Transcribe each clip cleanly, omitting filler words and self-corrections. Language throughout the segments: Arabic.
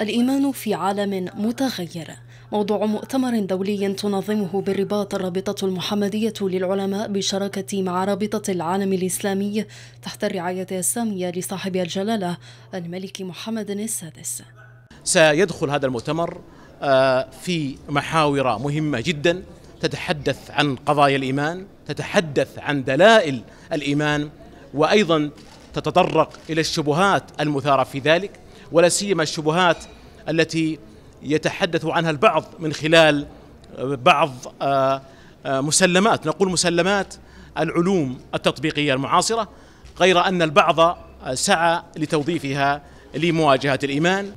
الإيمان في عالم متغير، موضوع مؤتمر دولي تنظمه بالرباط الرابطة المحمدية للعلماء بشراكة مع رابطة العالم الإسلامي تحت الرعاية السامية لصاحب الجلالة الملك محمد السادس. سيدخل هذا المؤتمر في محاور مهمة جدا تتحدث عن قضايا الإيمان، تتحدث عن دلائل الإيمان، وأيضا تتطرق إلى الشبهات المثارة في ذلك، ولا سيما الشبهات التي يتحدث عنها البعض من خلال بعض مسلمات، نقول مسلمات العلوم التطبيقية المعاصرة، غير أن البعض سعى لتوظيفها لمواجهة الإيمان.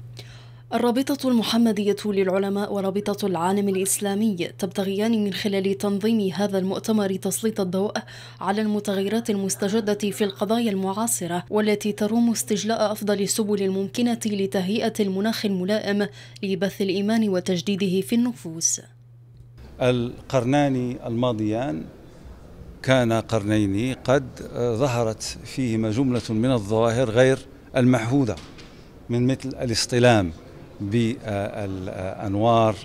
الرابطة المحمدية للعلماء ورابطة العالم الإسلامي تبتغيان من خلال تنظيم هذا المؤتمر تسليط الضوء على المتغيرات المستجدة في القضايا المعاصرة، والتي تروم استجلاء أفضل السبل الممكنة لتهيئة المناخ الملائم لبث الإيمان وتجديده في النفوس. القرنان الماضيان كانا قرنين قد ظهرت فيهما جملة من الظواهر غير المعهودة، من مثل الاصطلام بالأنوار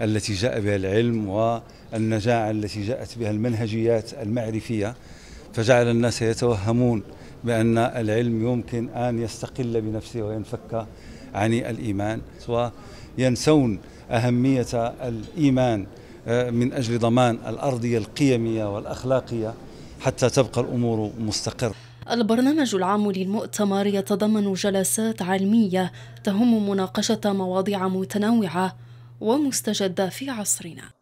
التي جاء بها العلم والنجاعة التي جاءت بها المنهجيات المعرفية، فجعل الناس يتوهمون بأن العلم يمكن أن يستقل بنفسه وينفك عن الإيمان، وينسون أهمية الإيمان من أجل ضمان الأرضية القيمية والأخلاقية حتى تبقى الأمور مستقرة. البرنامج العام للمؤتمر يتضمن جلسات علمية تهم مناقشة مواضيع متنوعة ومستجدة في عصرنا.